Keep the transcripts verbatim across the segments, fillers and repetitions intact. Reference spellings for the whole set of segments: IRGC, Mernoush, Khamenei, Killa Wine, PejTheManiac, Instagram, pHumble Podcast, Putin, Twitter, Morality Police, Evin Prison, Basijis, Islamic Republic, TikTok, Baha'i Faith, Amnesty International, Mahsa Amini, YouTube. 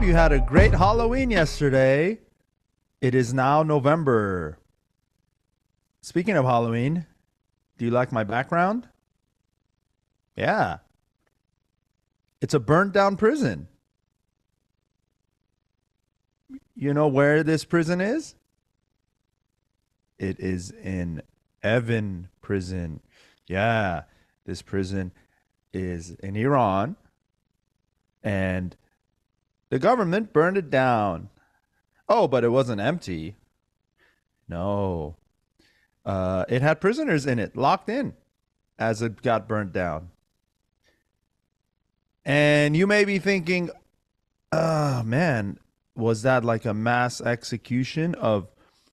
hope you had a great Halloween yesterday. It is now November. Speaking of Halloween, do you like my background? Yeah. It's a burnt down prison. You know where this prison is? It is in Evin Prison. Yeah, this prison is in Iran, and the government burned it down. Oh, but it wasn't empty. No. Uh, it had prisoners in it, locked in, as it got burnt down. And you may be thinking, oh, man, was that like a mass execution of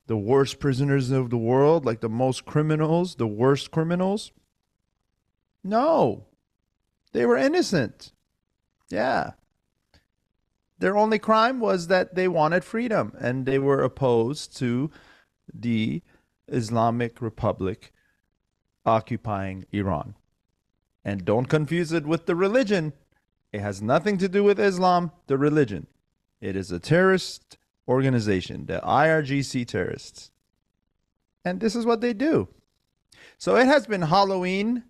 the worst prisoners of the world, like the most criminals, the worst criminals? No, they were innocent. Yeah. Their only crime was that they wanted freedom and they were opposed to the Islamic Republic occupying Iran. And don't confuse it with the religion. It has nothing to do with Islam, the religion. It is a terrorist organization, the I R G C terrorists. And this is what they do. So it has been Halloween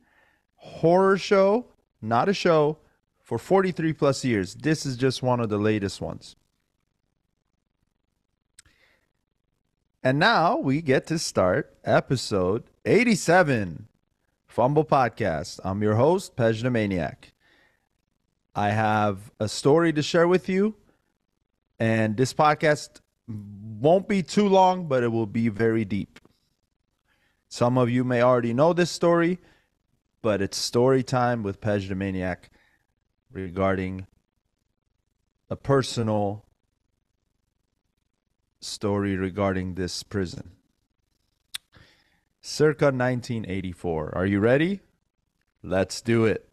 horror show, not a show, for forty-three plus years. This is just one of the latest ones. And now we get to start episode eighty-seven, pHumble Podcast. I'm your host, PejTheManiac. I have a story to share with you. And this podcast won't be too long, but it will be very deep. Some of you may already know this story, but it's story time with PejTheManiac regarding a personal story regarding this prison. Circa nineteen eighty-four. Are you ready? Let's do it.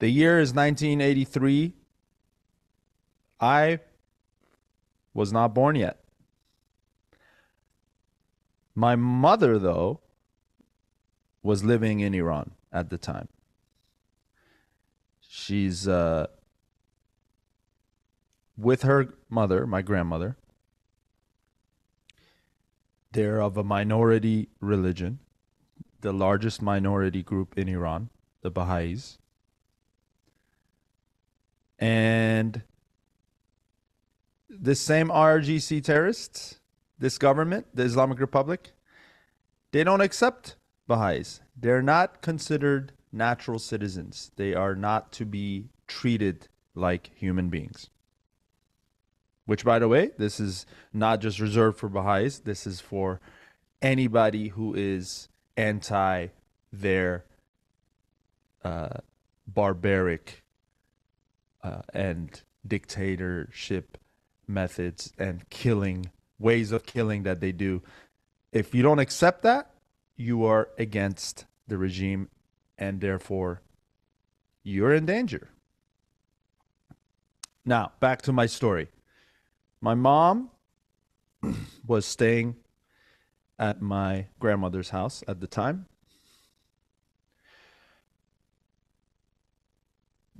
The year is nineteen eighty-three. I was not born yet. My mother, though, was living in Iran at the time. She's uh, with her mother, my grandmother. They're of a minority religion, the largest minority group in Iran, the Baha'is. And this same I R G C terrorists, this government, the Islamic Republic, they don't accept Baha'is. They're not considered natural citizens. They are not to be treated like human beings. Which, by the way, this is not just reserved for Baha'is. This is for anybody who is anti their uh, barbaric Uh, and dictatorship methods and killing, ways of killing that they do. If you don't accept that, you are against the regime and therefore you're in danger. Now, back to my story. My mom was staying at my grandmother's house at the time.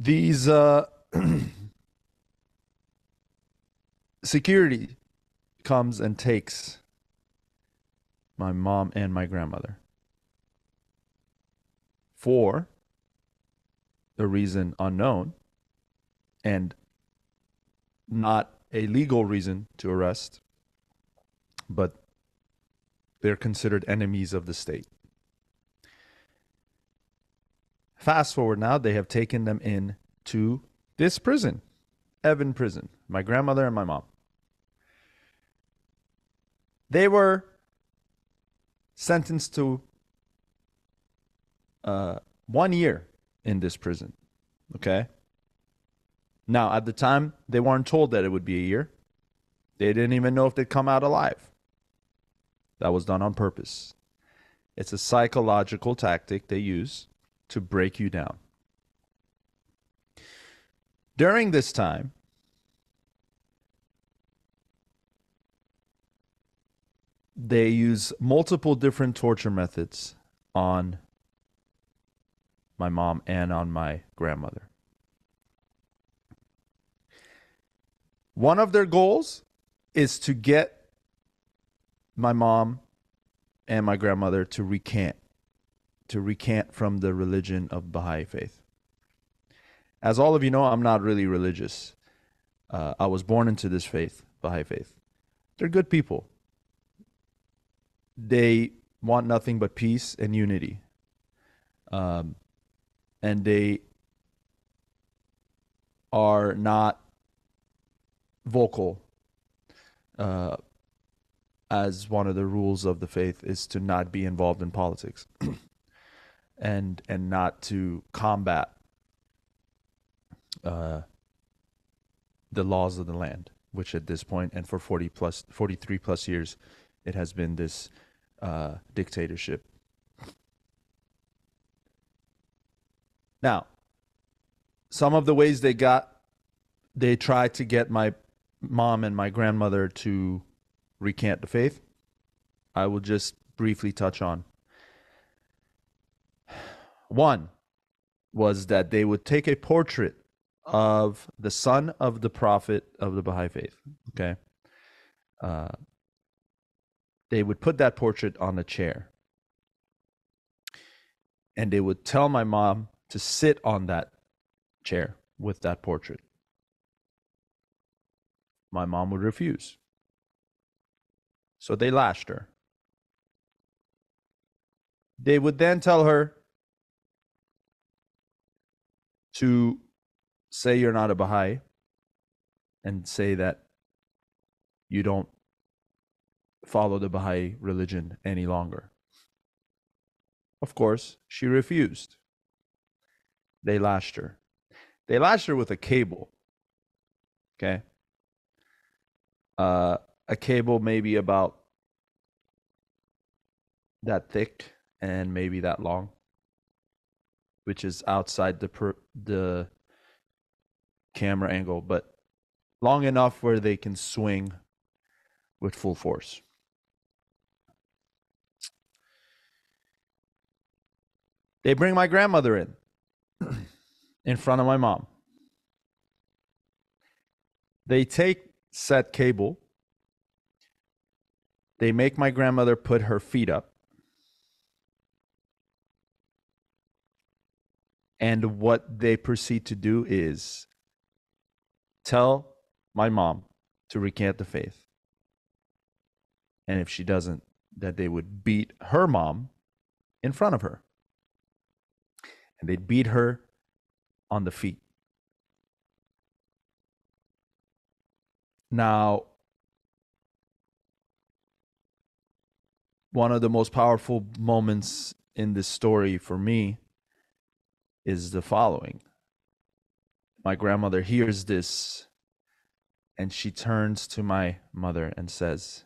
These uh, security comes and takes my mom and my grandmother for a reason unknown and not a legal reason to arrest, but they're considered enemies of the state. Fast forward now, they have taken them in to this prison, Evin Prison, my grandmother and my mom. They were sentenced to uh, one year in this prison, okay? Now, at the time, they weren't told that it would be a year. They didn't even know if they'd come out alive. That was done on purpose. It's a psychological tactic they use to break you down. During this time, they use multiple different torture methods on my mom and on my grandmother. One of their goals is to get my mom and my grandmother to recant, to recant from the religion of Baha'i Faith. As all of you know, I'm not really religious. Uh, I was born into this faith, Baha'i Faith. They're good people. They want nothing but peace and unity. Um, and they are not vocal. Uh, as one of the rules of the faith is to not be involved in politics and and not to combat uh, the laws of the land, which at this point and for forty plus, forty-three plus years, it has been this uh, dictatorship. Now, some of the ways they got, they tried to get my mom and my grandmother to recant the faith, I will just briefly touch on. One was that they would take a portrait of the son of the prophet of the Baha'i Faith, okay? Uh, they would put that portrait on a chair. And they would tell my mom to sit on that chair with that portrait. My mom would refuse. So they lashed her. They would then tell her to say you're not a Baha'i and say that you don't follow the Baha'i religion any longer. Of course, she refused. They lashed her. They lashed her with a cable. Okay. Uh, a cable maybe about that thick and maybe that long, which is outside the per, the camera angle, but long enough where they can swing with full force. They bring my grandmother in, in front of my mom. They take set cable. They make my grandmother put her feet up. And what they proceed to do is tell my mom to recant the faith. And if she doesn't, that they would beat her mom in front of her. And they'd beat her on the feet. Now, one of the most powerful moments in this story for me is the following. My grandmother hears this, and she turns to my mother and says,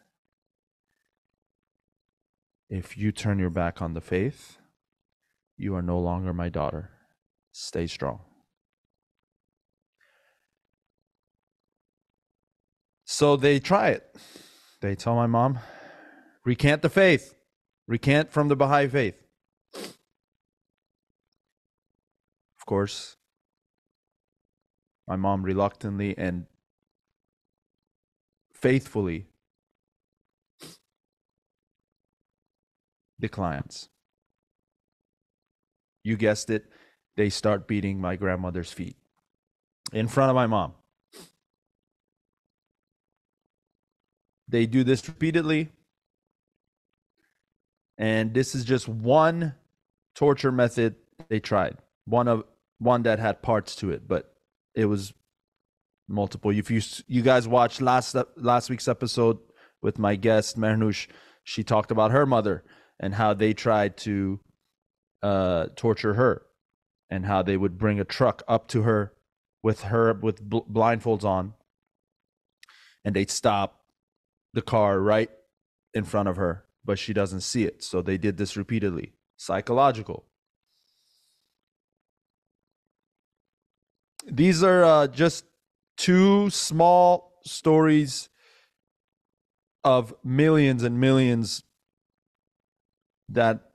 "If you turn your back on the faith, you are no longer my daughter. Stay strong." So they try it. They tell my mom, recant the faith. Recant from the Baha'i faith. Of course, my mom reluctantly and faithfully declines. You guessed it. They start beating my grandmother's feet in front of my mom. They do this repeatedly. And this is just one torture method they tried. One of one that had parts to it, but it was multiple. If you you guys watched last last week's episode with my guest Mernoush, she talked about her mother and how they tried to uh, torture her, and how they would bring a truck up to her with her with bl blindfolds on, and they'd stop the car right in front of her. But she doesn't see it. So they did this repeatedly. Psychological. These are uh, just two small stories of millions and millions that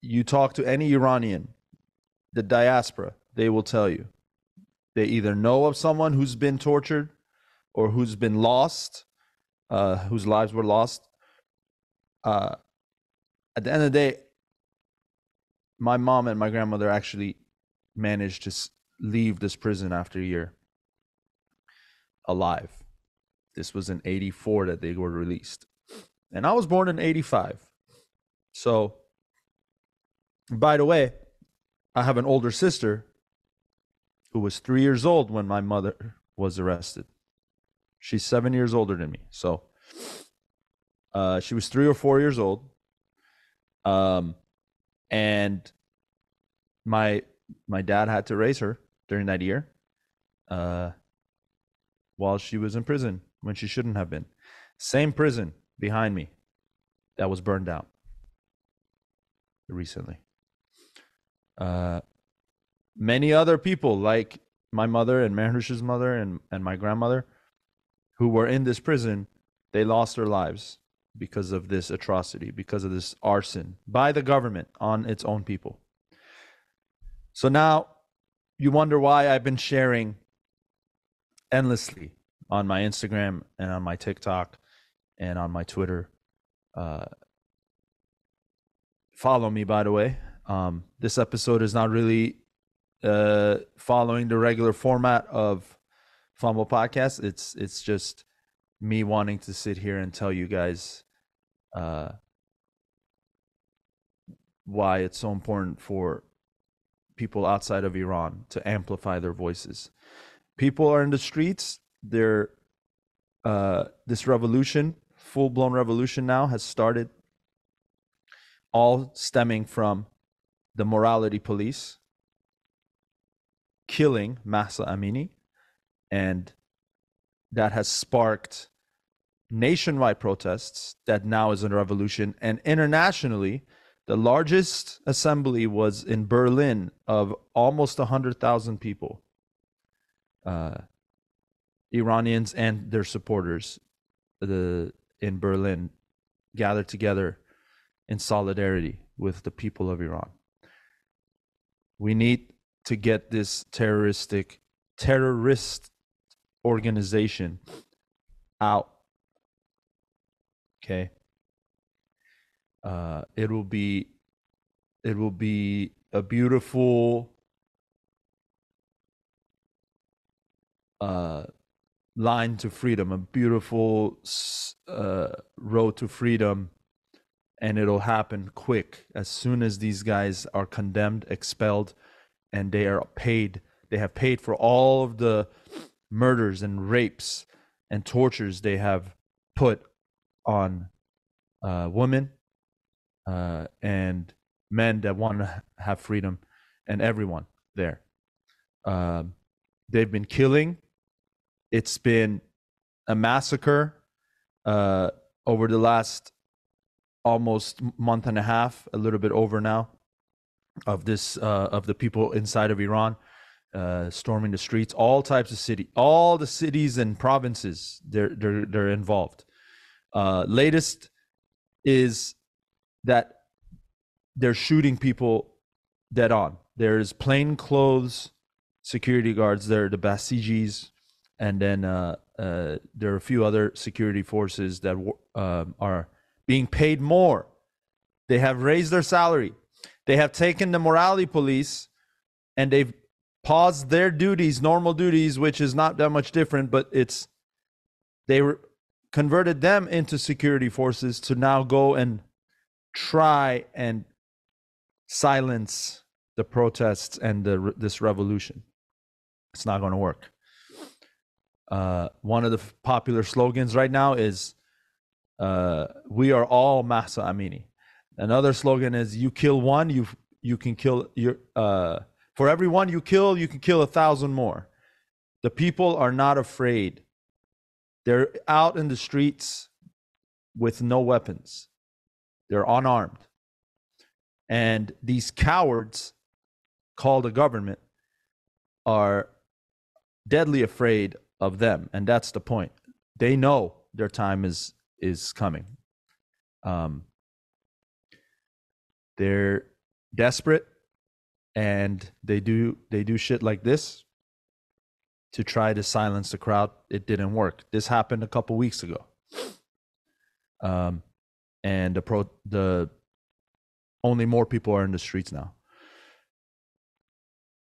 you talk to any Iranian, the diaspora, they will tell you. They either know of someone who's been tortured or who's been lost, uh, whose lives were lost, uh, at the end of the day, my mom and my grandmother actually managed to leave this prison after a year alive. This was in eighty-four that they were released. And I was born in eighty-five. So, by the way, I have an older sister who was three years old when my mother was arrested. She's seven years older than me. So uh, she was three or four years old. Um, and my my dad had to raise her during that year uh, while she was in prison when she shouldn't have been. Same prison behind me that was burned down recently. Uh, many other people like my mother and Mehrish's mother and, and my grandmother who were in this prison, they lost their lives because of this atrocity, because of this arson by the government on its own people. So now you wonder why I've been sharing endlessly on my Instagram and on my TikTok and on my Twitter. Uh, follow me, by the way. Um, this episode is not really uh, following the regular format of pHumble Podcast. It's it's just me wanting to sit here and tell you guys uh, why it's so important for people outside of Iran to amplify their voices. People are in the streets. They're, uh, this revolution, full-blown revolution now has started, all stemming from the Morality Police killing Mahsa Amini, and that has sparked nationwide protests that now is a revolution. And internationally, the largest assembly was in Berlin of almost one hundred thousand people, uh, Iranians and their supporters the, in Berlin gathered together in solidarity with the people of Iran. We need to get this terroristic, terrorist organization out, okay? Uh, it will be, it will be a beautiful uh, line to freedom, a beautiful uh, road to freedom. And it'll happen quick. As soon as these guys are condemned, expelled, and they are paid, they have paid for all of the murders and rapes and tortures they have put on uh, women uh, and men that want to have freedom, and everyone there. Um, they've been killing. It's been a massacre uh, over the last almost month and a half, a little bit over now, of this uh, of the people inside of Iran uh, storming the streets, all types of city, all the cities and provinces. They're they're they're involved. Uh, latest is that they're shooting people dead on. There's plainclothes security guards. There are the Basijis, and then uh, uh, there are a few other security forces that uh, are being paid more. They have raised their salary. They have taken the Morality Police and they've paused their duties, normal duties, which is not that much different, but it's they re- converted them into security forces to now go and try and silence the protests and the, this revolution. It's not going to work. Uh, one of the f- popular slogans right now is Uh, we are all Mahsa Amini. Another slogan is, you kill one, you you can kill, your, uh, for every one you kill, you can kill a thousand more. The people are not afraid. They're out in the streets with no weapons. They're unarmed. And these cowards called the government are deadly afraid of them. And that's the point. They know their time is is coming. Um, they're desperate, and they do they do shit like this to try to silence the crowd. It didn't work. This happened a couple weeks ago. Um, and the pro the only more people are in the streets now.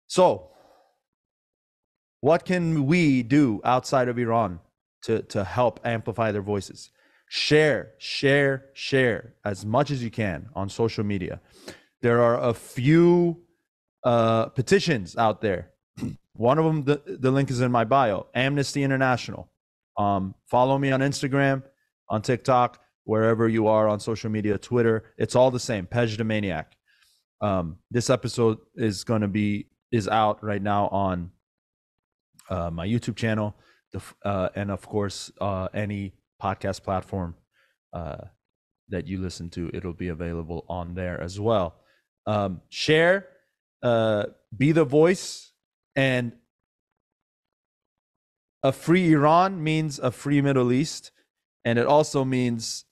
So what can we do outside of Iran to, to help amplify their voices? Share, share, share as much as you can on social media. There are a few uh, petitions out there. One of them, the, the link is in my bio, Amnesty International. Um, follow me on Instagram, on TikTok, wherever you are on social media, Twitter. It's all the same, PejTheManiac. Um, this episode is going to be, is out right now on uh, my YouTube channel, the, uh, and of course, uh, any podcast platform uh, that you listen to, it'll be available on there as well. Um, share, uh, be the voice, and a free Iran means a free Middle East, and it also means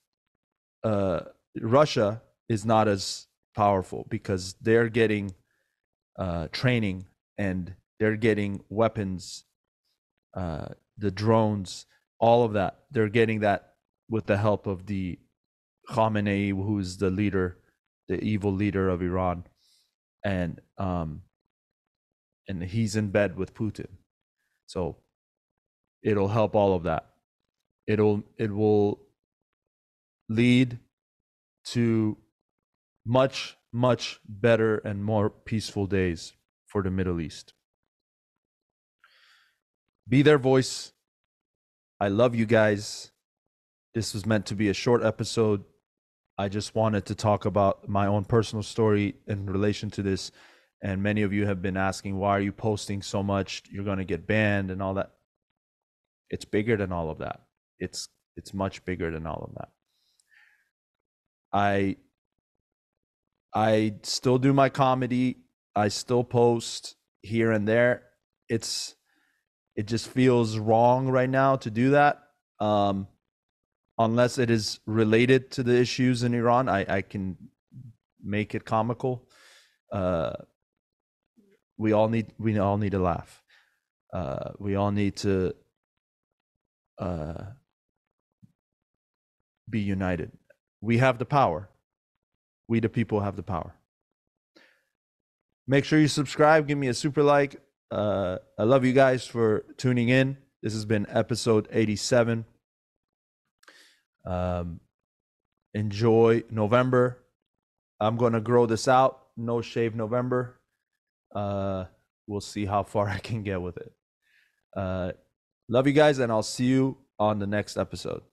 uh, Russia is not as powerful because they're getting uh, training and they're getting weapons, uh, the drones, all of that. They're getting that with the help of the Khamenei, who is the leader, the evil leader of Iran. And um, and he's in bed with Putin. So it'll help all of that. It'll, it will lead to much, much better and more peaceful days for the Middle East. Be their voice. I love you guys. This was meant to be a short episode. I just wanted to talk about my own personal story in relation to this. And many of you have been asking, why are you posting so much? You're going to get banned and all that. It's bigger than all of that. It's, it's much bigger than all of that. I, I still do my comedy. I still post here and there. It's, it just feels wrong right now to do that. Um, unless it is related to the issues in Iran, I, I can make it comical. Uh, we all need, we all need to laugh. Uh, we all need to uh, be united. We have the power. We, the people, have the power. Make sure you subscribe. Give me a super like. Uh, I love you guys for tuning in. This has been episode eighty-seven. Um, enjoy November. I'm going to grow this out. No shave November. Uh, we'll see how far I can get with it. Uh, love you guys, and I'll see you on the next episode.